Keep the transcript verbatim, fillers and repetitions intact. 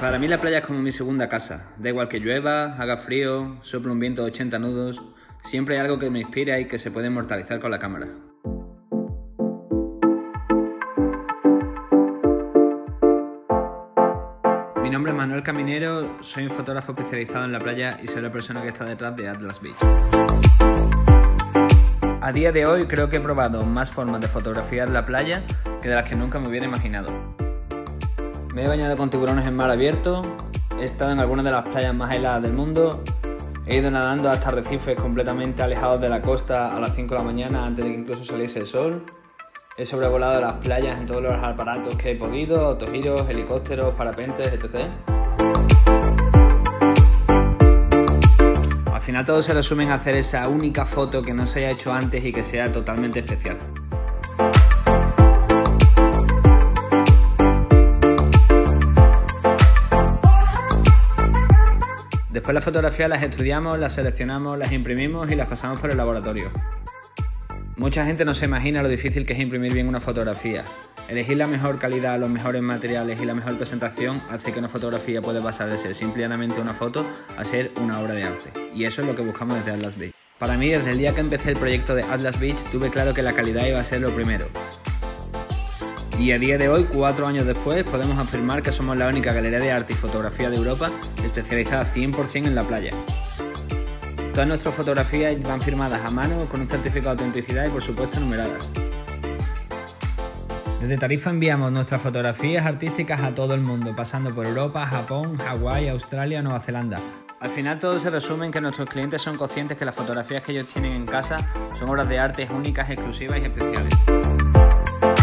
Para mí la playa es como mi segunda casa. Da igual que llueva, haga frío, sople un viento de ochenta nudos, siempre hay algo que me inspira y que se puede inmortalizar con la cámara. Mi nombre es Manuel Caminero, soy un fotógrafo especializado en la playa y soy la persona que está detrás de Atlas Beach. A día de hoy creo que he probado más formas de fotografiar la playa que de las que nunca me hubiera imaginado. Me he bañado con tiburones en mar abierto, he estado en algunas de las playas más heladas del mundo, he ido nadando hasta arrecifes completamente alejados de la costa a las cinco de la mañana antes de que incluso saliese el sol, he sobrevolado las playas en todos los aparatos que he podido, autogiros, helicópteros, parapentes, etcétera. Al final todo se resume en hacer esa única foto que no se haya hecho antes y que sea totalmente especial. Después las fotografías las estudiamos, las seleccionamos, las imprimimos y las pasamos por el laboratorio. Mucha gente no se imagina lo difícil que es imprimir bien una fotografía. Elegir la mejor calidad, los mejores materiales y la mejor presentación hace que una fotografía pueda pasar de ser simplemente una foto a ser una obra de arte. Y eso es lo que buscamos desde Atlas Beach. Para mí, desde el día que empecé el proyecto de Atlas Beach, tuve claro que la calidad iba a ser lo primero. Y a día de hoy, cuatro años después, podemos afirmar que somos la única galería de arte y fotografía de Europa especializada cien por cien en la playa. Todas nuestras fotografías van firmadas a mano, con un certificado de autenticidad y por supuesto numeradas. Desde Tarifa enviamos nuestras fotografías artísticas a todo el mundo, pasando por Europa, Japón, Hawaii, Australia, Nueva Zelanda. Al final todo se resume en que nuestros clientes son conscientes que las fotografías que ellos tienen en casa son obras de arte únicas, exclusivas y especiales.